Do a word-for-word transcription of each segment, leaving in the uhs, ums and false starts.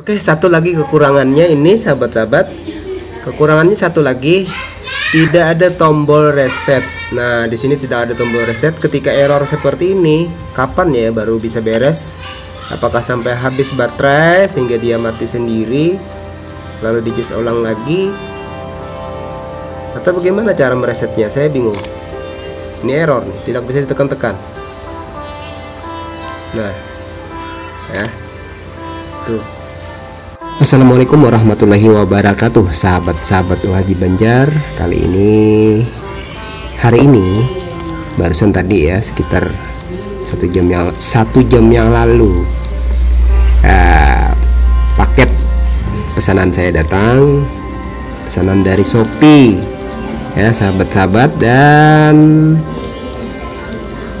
Oke, satu lagi kekurangannya ini sahabat-sahabat, kekurangannya satu lagi, tidak ada tombol reset. Nah, di sini tidak ada tombol reset. Ketika error seperti ini, kapan ya baru bisa beres? Apakah sampai habis baterai sehingga dia mati sendiri, lalu dicas ulang lagi, atau bagaimana cara meresetnya? Saya bingung. Ini error nih, tidak bisa ditekan-tekan. Nah, ya, tuh. Assalamualaikum warahmatullahi wabarakatuh, sahabat-sahabat U H J Banjar. Kali ini, hari ini, barusan tadi ya, sekitar satu jam yang satu jam yang lalu, uh, paket pesanan saya datang, pesanan dari Shopee, ya sahabat-sahabat, dan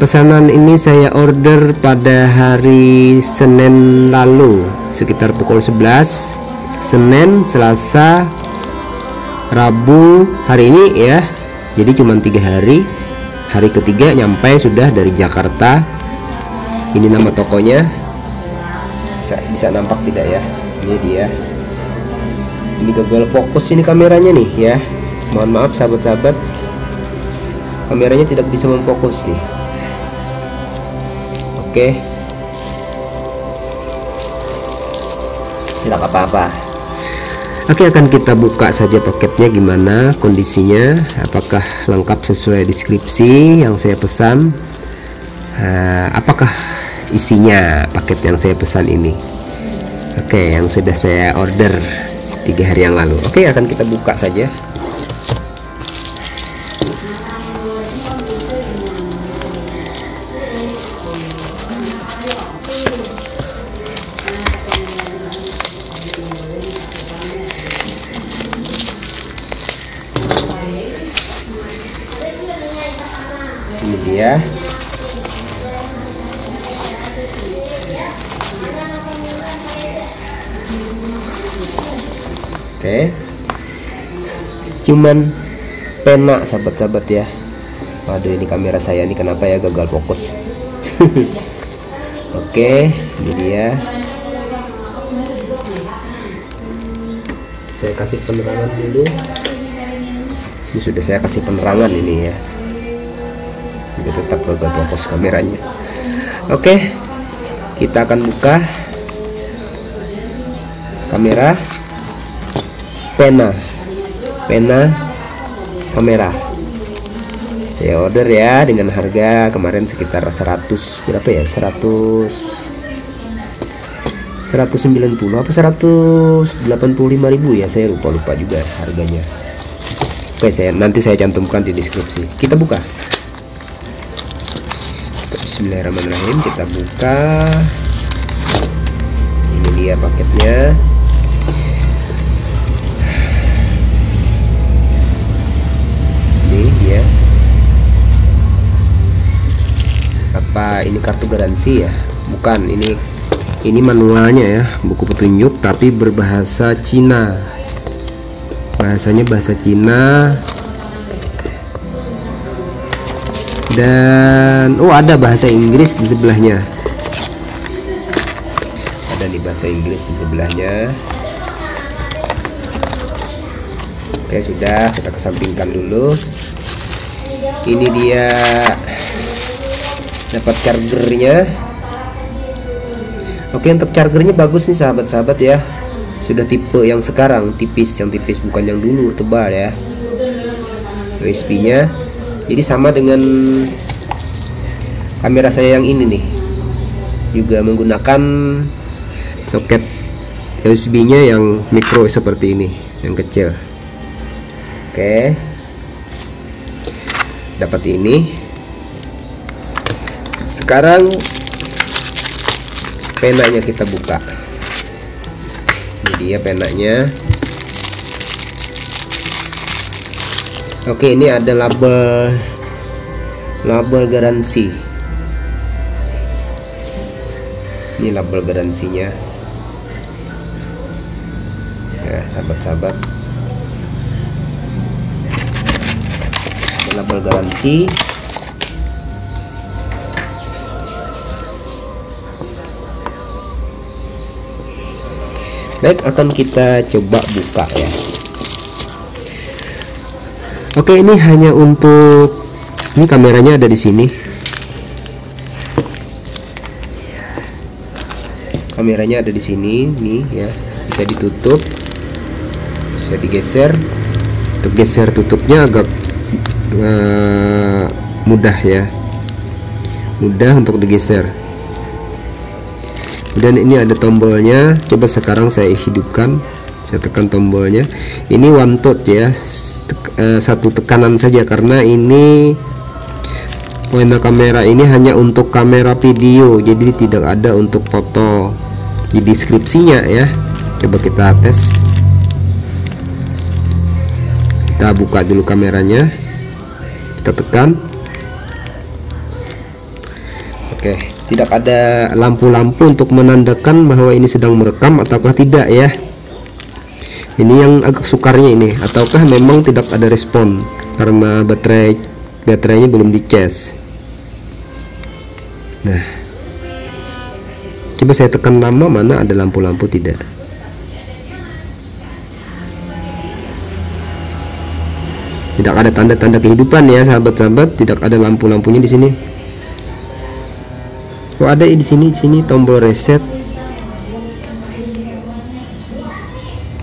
pesanan ini saya order pada hari Senin lalu sekitar pukul sebelas. Senin, Selasa, Rabu hari ini ya. Jadi cuma tiga hari. Hari ketiga nyampe sudah dari Jakarta. Ini nama tokonya. Bisa bisa nampak tidak ya? Ini dia. Ini gagal fokus ini kameranya nih ya. Mohon maaf sahabat-sahabat. Kameranya tidak bisa memfokus nih. Oke, okay. Tidak apa-apa. Oke, okay, akan kita buka saja paketnya, gimana kondisinya, apakah lengkap sesuai deskripsi yang saya pesan, uh, apakah isinya paket yang saya pesan ini. Oke, okay, yang sudah saya order tiga hari yang lalu. Oke, okay, akan kita buka saja. Ini dia. Oke, cuman pena sahabat-sahabat ya. Waduh, ini kamera saya ini kenapa ya gagal fokus. Oke, ini dia. Saya kasih penerangan dulu. Ini sudah saya kasih penerangan ini ya. Jadi tetap gagal fokus kameranya. Oke, okay, kita akan buka kamera, pena, pena, kamera. Saya order ya dengan harga kemarin sekitar seratus berapa ya? seratus seratus sembilan puluh apa seratus delapan puluh lima ribu ya? Saya lupa lupa juga harganya. Oke, okay, saya nanti saya cantumkan di deskripsi. Kita buka. Bismillahirrahmanirrahim, kita buka. Ini dia paketnya. Ini dia. Apa ini kartu garansi ya? Bukan, ini ini manualnya ya, buku petunjuk tapi berbahasa Cina. Bahasanya bahasa Cina. Dan oh, ada bahasa Inggris di sebelahnya. Ada nih bahasa Inggris di sebelahnya. Oke, sudah kita kesampingkan dulu. Ini dia dapat chargernya. Oke, untuk chargernya bagus nih sahabat-sahabat ya. Sudah tipe yang sekarang, tipis, yang tipis bukan yang dulu tebal ya. U S B-nya. Jadi sama dengan kamera saya yang ini nih, juga menggunakan soket U S B-nya yang mikro seperti ini, yang kecil. Oke, dapat ini. Sekarang penanya kita buka. Ini dia penanya. Oke, ini ada label label garansi. Ini label garansinya. Nah, sahabat-sahabat. Label garansi. Baik, akan kita coba buka ya. Oke, ini hanya untuk, ini kameranya ada di sini. Kameranya ada di sini, nih ya. Bisa ditutup, bisa digeser. Untuk geser tutupnya agak uh, mudah ya, mudah untuk digeser. Dan ini ada tombolnya. Coba sekarang saya hidupkan, saya tekan tombolnya. Ini one touch ya, satu tekanan saja, karena ini pointer kamera ini hanya untuk kamera video, jadi tidak ada untuk foto di deskripsinya ya. Coba kita tes, kita buka dulu kameranya, kita tekan. Oke, tidak ada lampu-lampu untuk menandakan bahwa ini sedang merekam ataukah tidak ya. Ini yang agak sukarnya ini, ataukah memang tidak ada respon karena baterai baterainya belum dicas. Nah, coba saya tekan lama, mana ada lampu-lampu tidak. Tidak ada tanda-tanda kehidupan ya sahabat-sahabat, tidak ada lampu-lampunya di sini. Oh, ada di sini, di sini tombol reset.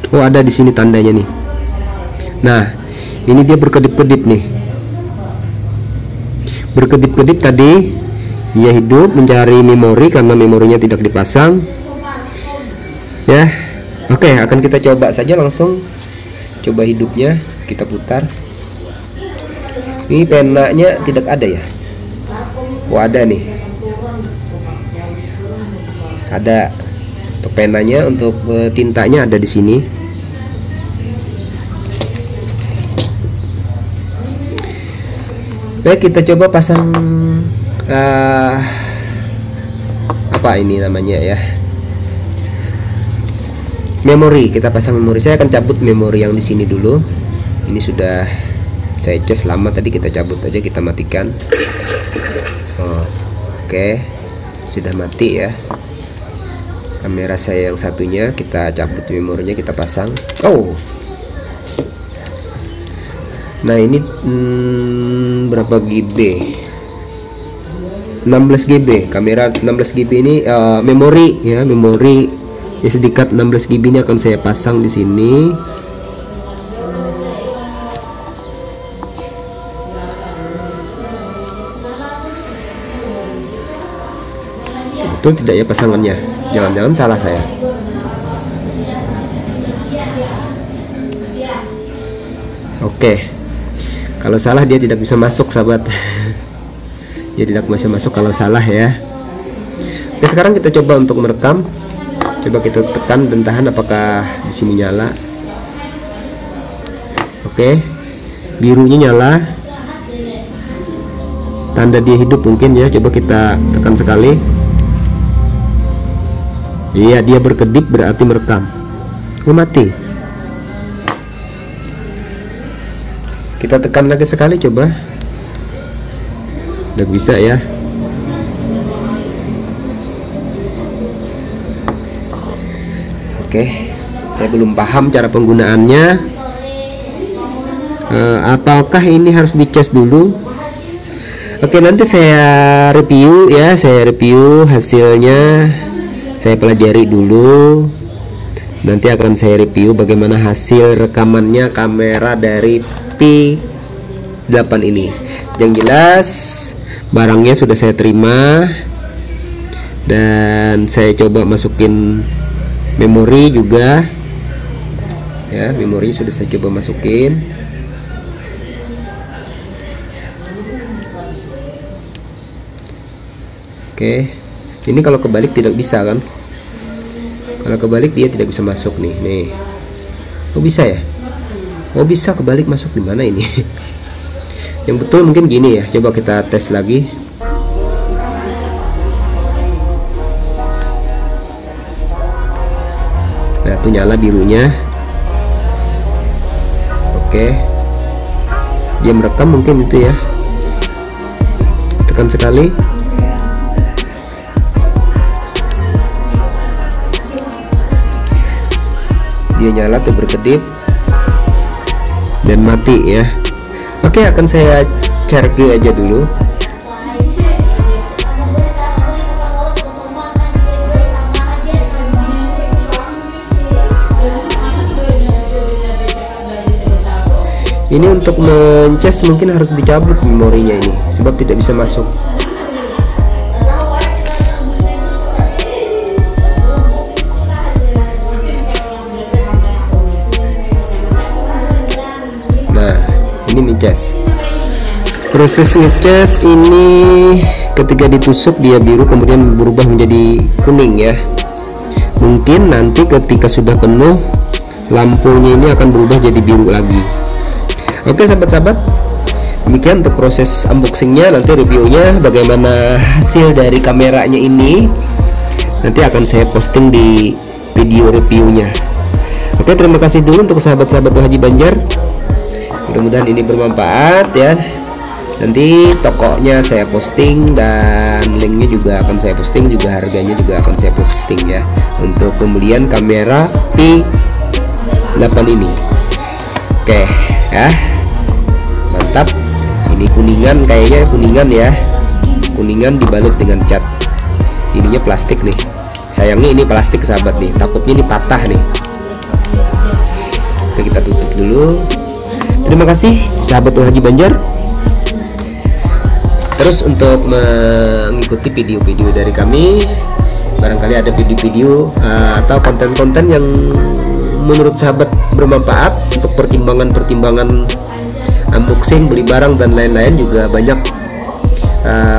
Oh, ada di sini tandanya nih. Nah, ini dia berkedip-kedip nih. Berkedip-kedip tadi dia hidup mencari memori karena memorinya tidak dipasang. Ya. Oke, akan kita coba saja langsung. Coba hidupnya, kita putar. Ini penanya tidak ada ya. Oh, ada nih. Ada untuk penanya, untuk e, tintanya ada di sini. Baik, kita coba pasang uh, apa ini namanya ya, memori. Kita pasang memori. Saya akan cabut memori yang di sini dulu. Ini sudah saya cas lama tadi, kita cabut aja, kita matikan. Oh, oke, okay. Sudah mati ya. Kamera saya yang satunya kita cabut memorinya, kita pasang. Oh, nah ini hmm, berapa G B? enam belas G B. Kamera enam belas G B ini uh, memori ya, memori S D card enam belas G B ini akan saya pasang di sini. Betul tidak ya pasangannya? Jangan-jangan salah saya. Oke, kalau salah dia tidak bisa masuk sahabat. Dia tidak bisa masuk kalau salah ya. Oke, sekarang kita coba untuk merekam. Coba kita tekan dan tahan, apakah di sini nyala? Oke, birunya nyala, tanda dia hidup mungkin ya. Coba kita tekan sekali. Iya, dia berkedip berarti merekam. Oh, mati. Kita tekan lagi sekali, coba. Nggak bisa ya. Oke, saya belum paham cara penggunaannya. E, apakah ini harus dicas dulu? Oke, nanti saya review ya, saya review hasilnya. Saya pelajari dulu, nanti akan saya review bagaimana hasil rekamannya kamera dari P delapan ini. Yang jelas barangnya sudah saya terima dan saya coba masukin memori juga ya, memori sudah saya coba masukin. Oke, okay. Ini kalau kebalik tidak bisa kan? Kalau kebalik dia tidak bisa masuk nih. Nih. Oh, bisa ya? Oh, bisa kebalik masuk di mana ini? Yang betul mungkin gini ya. Coba kita tes lagi. Nah, tuh nyala birunya. Oke. Dia merekam mungkin itu ya. Tekan sekali. dia nyala tuh berkedip dan mati ya. Oke, akan saya charge aja dulu. Ini untuk mencas mungkin harus dicabut memorinya ini sebab tidak bisa masuk. Nah, ini ngecas. Proses ngecas ini ketika ditusuk dia biru kemudian berubah menjadi kuning ya. Mungkin nanti ketika sudah penuh lampunya ini akan berubah jadi biru lagi. Oke sahabat-sahabat, demikian untuk proses unboxingnya. Nanti reviewnya bagaimana hasil dari kameranya ini nanti akan saya posting di video reviewnya. Oke, terima kasih dulu untuk sahabat-sahabat U H J Banjar, mudah-mudahan ini bermanfaat ya. Nanti tokonya saya posting dan linknya juga akan saya posting, juga harganya juga akan saya posting ya untuk pembelian kamera P delapan ini. Oke ya, mantap. Ini kuningan, kayaknya kuningan ya, kuningan dibalut dengan cat. Ininya plastik nih, sayangnya ini plastik sahabat nih, takutnya ini patah nih. Oke, kita tutup dulu. Terima kasih sahabat U H J Banjar terus untuk mengikuti video-video dari kami. Barangkali ada video-video uh, atau konten-konten yang menurut sahabat bermanfaat untuk pertimbangan-pertimbangan unboxing, beli barang dan lain-lain. Juga banyak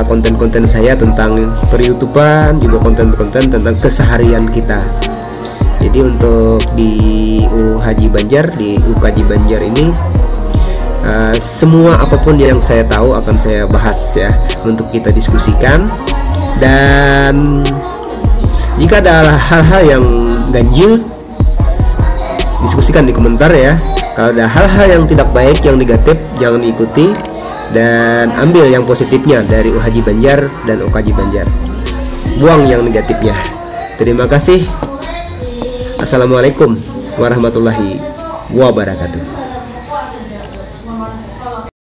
konten-konten uh, saya tentang per-youtuban, juga konten-konten tentang keseharian kita. Jadi untuk di U H J Banjar, di U K J Banjar ini uh, semua apapun yang saya tahu akan saya bahas ya, untuk kita diskusikan. Dan jika ada hal-hal yang ganjil, diskusikan di komentar ya. Kalau ada hal-hal yang tidak baik, yang negatif, jangan ikuti, dan ambil yang positifnya dari U H J Banjar dan U K J Banjar, buang yang negatifnya. Terima kasih. Assalamualaikum warahmatullahi wabarakatuh.